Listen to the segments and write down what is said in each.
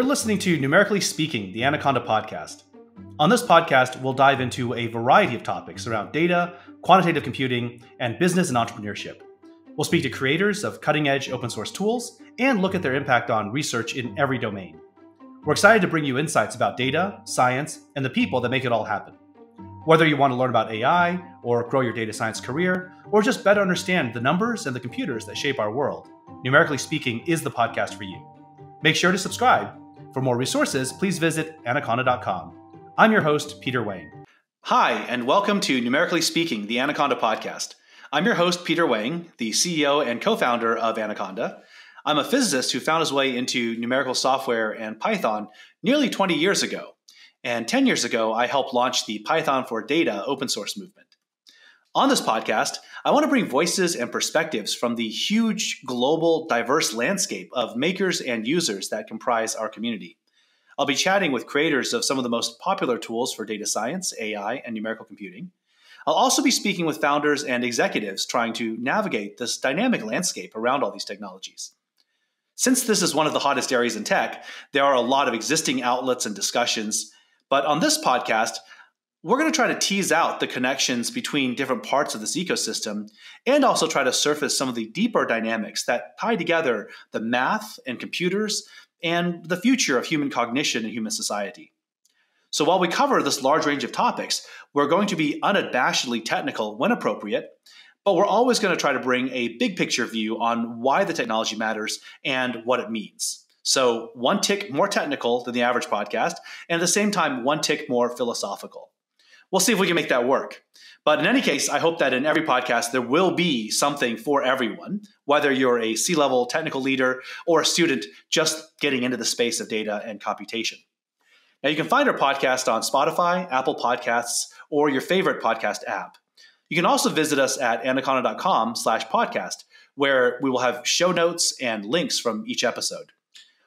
You're listening to Numerically Speaking, the Anaconda podcast. On this podcast, we'll dive into a variety of topics around data, quantitative computing, and business and entrepreneurship. We'll speak to creators of cutting-edge open source tools and look at their impact on research in every domain. We're excited to bring you insights about data, science, and the people that make it all happen. Whether you want to learn about AI or grow your data science career, or just better understand the numbers and the computers that shape our world, Numerically Speaking is the podcast for you. Make sure to subscribe. For more resources, please visit anaconda.com. I'm your host, Peter Wang. Hi, and welcome to Numerically Speaking, the Anaconda podcast. I'm your host, Peter Wang, the CEO and co-founder of Anaconda. I'm a physicist who found his way into numerical software and Python nearly 20 years ago. And 10 years ago, I helped launch the Python for Data open source movement. On this podcast, I want to bring voices and perspectives from the huge, global, diverse landscape of makers and users that comprise our community. I'll be chatting with creators of some of the most popular tools for data science, AI, and numerical computing. I'll also be speaking with founders and executives trying to navigate this dynamic landscape around all these technologies. Since this is one of the hottest areas in tech, there are a lot of existing outlets and discussions, but on this podcast, we're going to try to tease out the connections between different parts of this ecosystem and also try to surface some of the deeper dynamics that tie together the math and computers and the future of human cognition and human society. So while we cover this large range of topics, we're going to be unabashedly technical when appropriate, but we're always going to try to bring a big picture view on why the technology matters and what it means. So one tick more technical than the average podcast, and at the same time, one tick more philosophical. We'll see if we can make that work. But in any case, I hope that in every podcast, there will be something for everyone, whether you're a C-level technical leader or a student just getting into the space of data and computation. Now, you can find our podcast on Spotify, Apple Podcasts, or your favorite podcast app. You can also visit us at anaconda.com/podcast, where we will have show notes and links from each episode.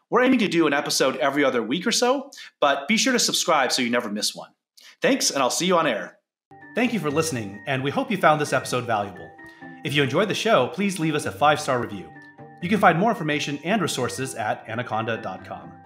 We're aiming to do an episode every other week or so, but be sure to subscribe so you never miss one. Thanks, and I'll see you on air. Thank you for listening, and we hope you found this episode valuable. If you enjoyed the show, please leave us a 5-star review. You can find more information and resources at anaconda.com.